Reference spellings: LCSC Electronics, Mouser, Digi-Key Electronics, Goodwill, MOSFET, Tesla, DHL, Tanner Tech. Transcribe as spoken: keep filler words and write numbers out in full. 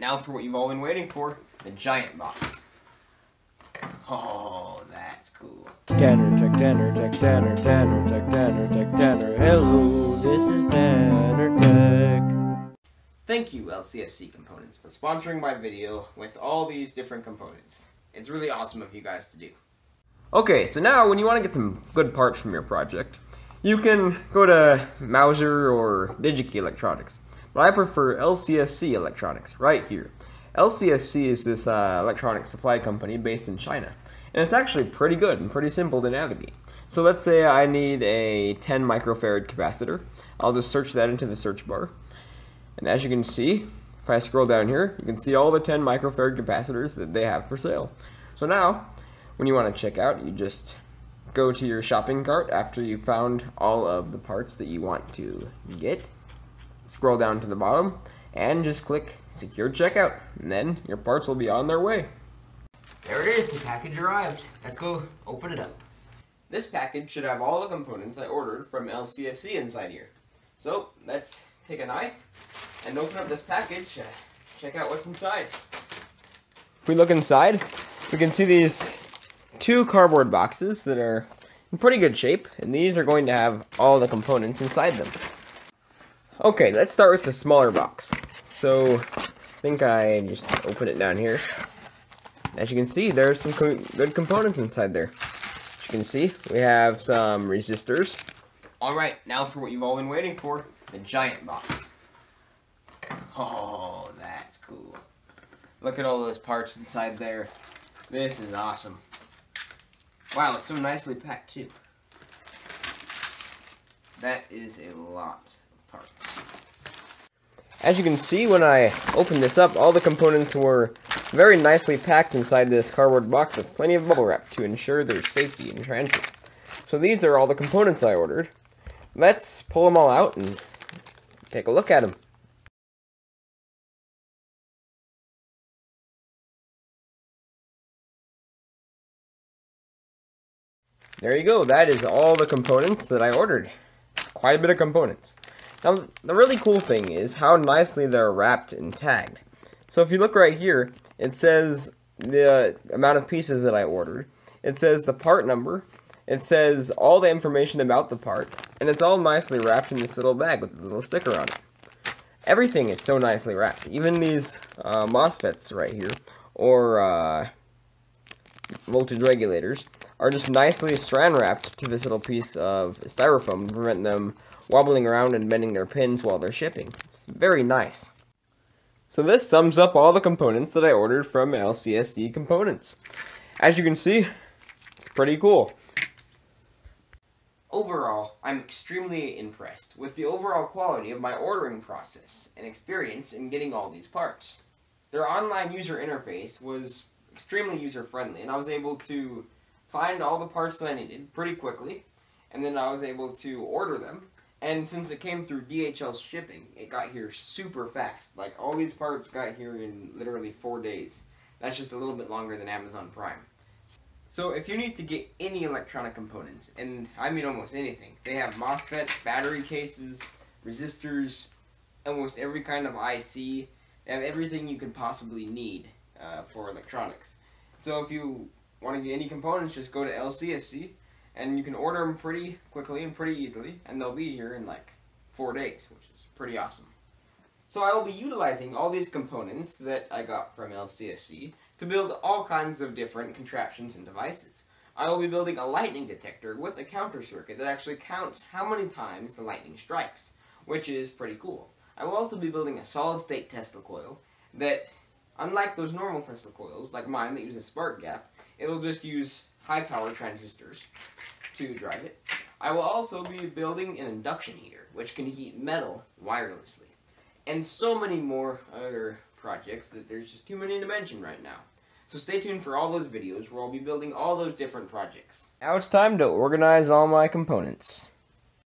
Now for what you've all been waiting for, the giant box. Oh, that's cool. Tanner Tech, Tanner Tech, Tanner, Tanner Tech, Tanner Tech, Tanner. Hello, this is Tanner Tech. Thank you, L C S C Components, for sponsoring my video with all these different components. It's really awesome of you guys to do. Okay, so now when you want to get some good parts from your project, you can go to Mouser or Digi-Key Electronics, but I prefer L C S C Electronics right here. L C S C is this uh, electronic supply company based in China, and it's actually pretty good and pretty simple to navigate. So let's say I need a ten microfarad capacitor. I'll just search that into the search bar, and as you can see, if I scroll down here, you can see all the ten microfarad capacitors that they have for sale. So now, when you want to check out, you just go to your shopping cart after you found all of the parts that you want to get. Scroll down to the bottom and just click secure checkout, and then your parts will be on their way. There it is, the package arrived. Let's go open it up. This package should have all the components I ordered from L C S C inside here. So let's take a knife and open up this package and check out what's inside. If we look inside, we can see these two cardboard boxes that are in pretty good shape, and these are going to have all the components inside them. Okay, let's start with the smaller box. So I think I just open it down here. As you can see, there's some co good components inside there. As you can see, we have some resistors. All right, now for what you've all been waiting for, the giant box. Oh, that's cool. Look at all those parts inside there. This is awesome. Wow, it's so nicely packed, too. That is a lot of parts. As you can see, when I opened this up, all the components were very nicely packed inside this cardboard box with plenty of bubble wrap to ensure their safety in transit. So these are all the components I ordered. Let's pull them all out and take a look at them. There you go, that is all the components that I ordered. Quite a bit of components. Now, the really cool thing is how nicely they're wrapped and tagged. So if you look right here, it says the amount of pieces that I ordered. It says the part number. It says all the information about the part. And it's all nicely wrapped in this little bag with a little sticker on it. Everything is so nicely wrapped. Even these uh, MOSFETs right here, or uh, voltage regulators, are just nicely strand wrapped to this little piece of styrofoam to prevent them wobbling around and bending their pins while they're shipping. It's very nice. So this sums up all the components that I ordered from L C S C Components. As you can see, it's pretty cool. Overall, I'm extremely impressed with the overall quality of my ordering process and experience in getting all these parts. Their online user interface was extremely user-friendly, and I was able to find all the parts that I needed pretty quickly, and then I was able to order them, and since it came through D H L shipping, it got here super fast. Like, all these parts got here in literally four days. That's just a little bit longer than Amazon Prime. So if you need to get any electronic components, and I mean almost anything, they have MOSFETs, battery cases, resistors, almost every kind of I C, they have everything you could possibly need uh, for electronics. So if you want to get any components, just go to L C S C, and you can order them pretty quickly and pretty easily, and they'll be here in like four days, which is pretty awesome. So I will be utilizing all these components that I got from L C S C to build all kinds of different contraptions and devices. I will be building a lightning detector with a counter circuit that actually counts how many times the lightning strikes, which is pretty cool. I will also be building a solid-state Tesla coil that, unlike those normal Tesla coils, like mine that use a spark gap, it'll just use high power transistors to drive it. I will also be building an induction heater, which can heat metal wirelessly. And so many more other projects that there's just too many to mention right now. So stay tuned for all those videos where I'll be building all those different projects. Now it's time to organize all my components.